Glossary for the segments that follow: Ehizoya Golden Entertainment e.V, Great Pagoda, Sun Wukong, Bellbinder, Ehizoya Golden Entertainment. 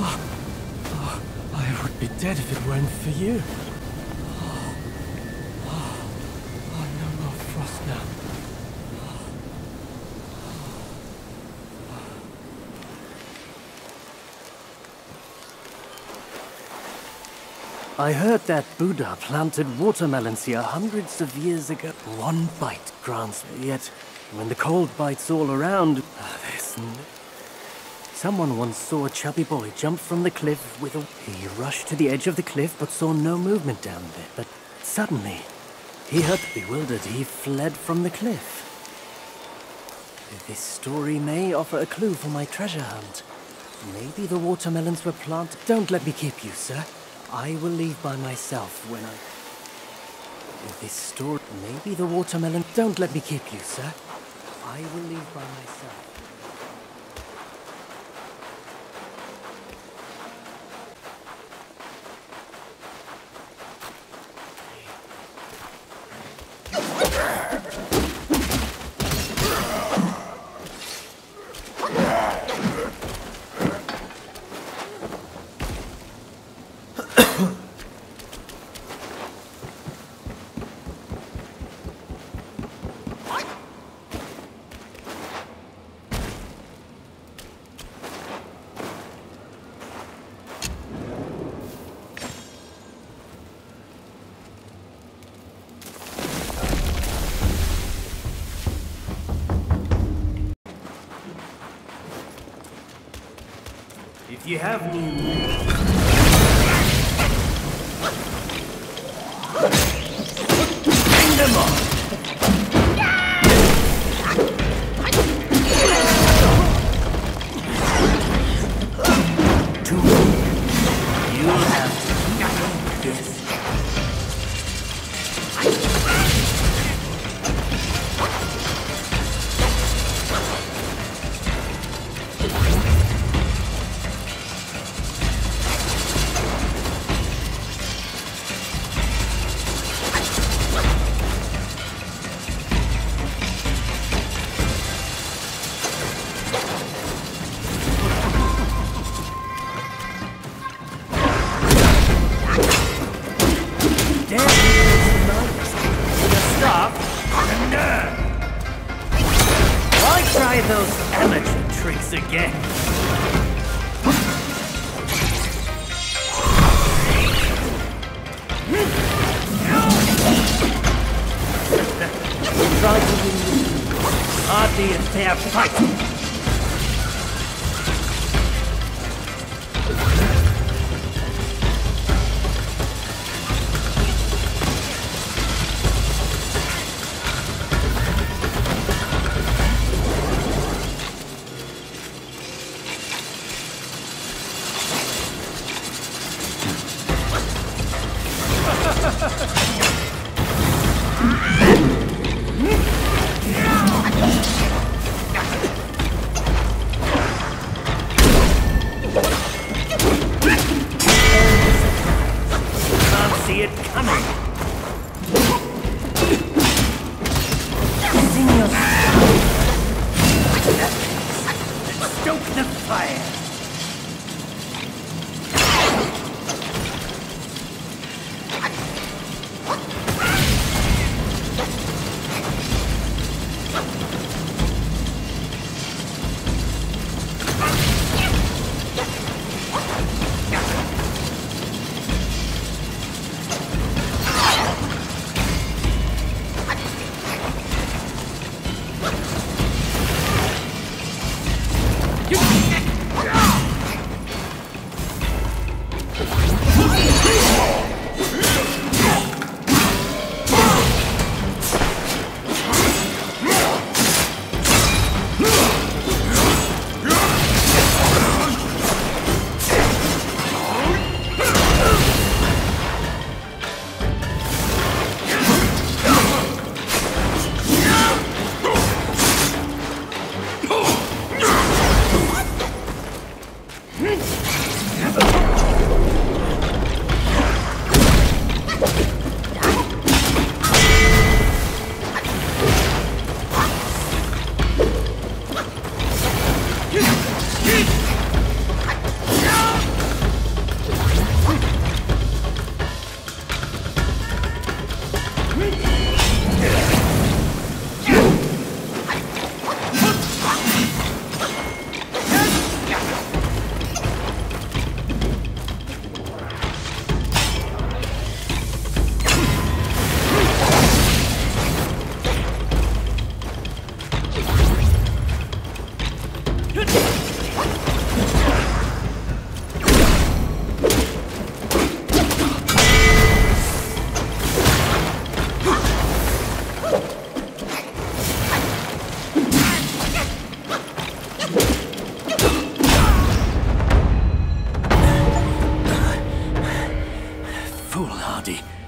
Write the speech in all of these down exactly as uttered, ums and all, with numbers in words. Oh, oh, I would be dead if it weren't for you. Oh, oh, oh, no more frost now. Oh, oh. I heard that Buddha planted watermelons here hundreds of years ago. One bite grants me, yet when the cold bites all around, oh, there's no... Someone once saw a chubby boy jump from the cliff with a... He rushed to the edge of the cliff but saw no movement down there. But suddenly, he heard... Bewildered, he fled from the cliff. This story may offer a clue for my treasure hunt. Maybe the watermelons were planted... Don't let me keep you, sir. I will leave by myself when I... This story... Maybe the watermelon... Don't let me keep you, sir. I will leave by myself. You have new... No!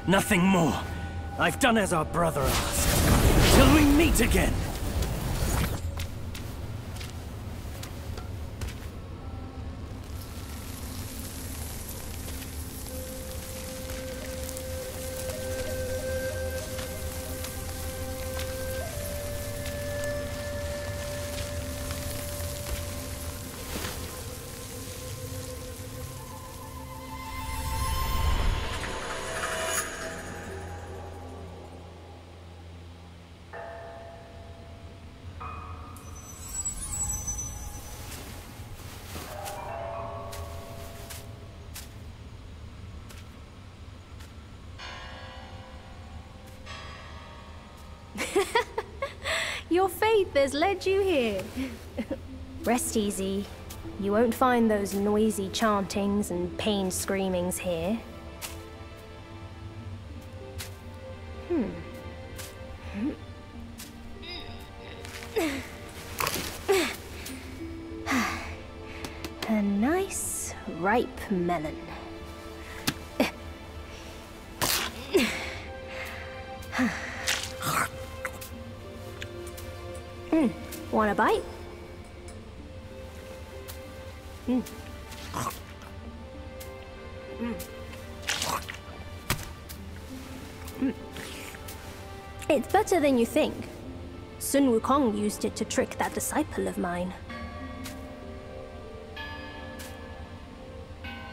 Nothing more. I've done as our brother asked. Till we meet again! Your faith has led you here. Rest easy. You won't find those noisy chantings and pain screamings here. Hmm. A nice, ripe melon. Want a bite? Mm. Mm. It's better than you think. Sun Wukong used it to trick that disciple of mine.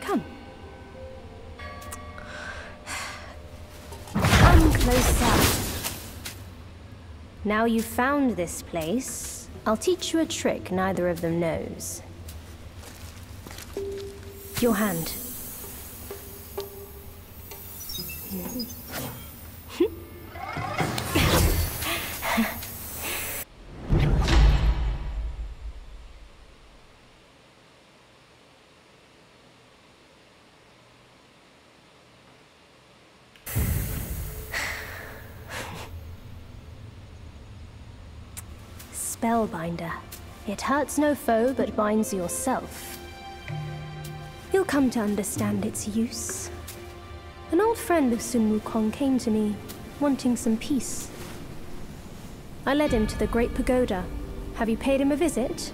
Come. Come closer. Now you've found this place, I'll teach you a trick neither of them knows. Your hand. Bellbinder. It hurts no foe, but binds yourself. You'll come to understand its use. An old friend of Sun Wukong came to me, wanting some peace. I led him to the Great Pagoda. Have you paid him a visit?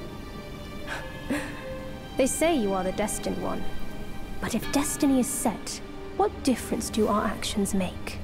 They say you are the destined one. But if destiny is set, what difference do our actions make?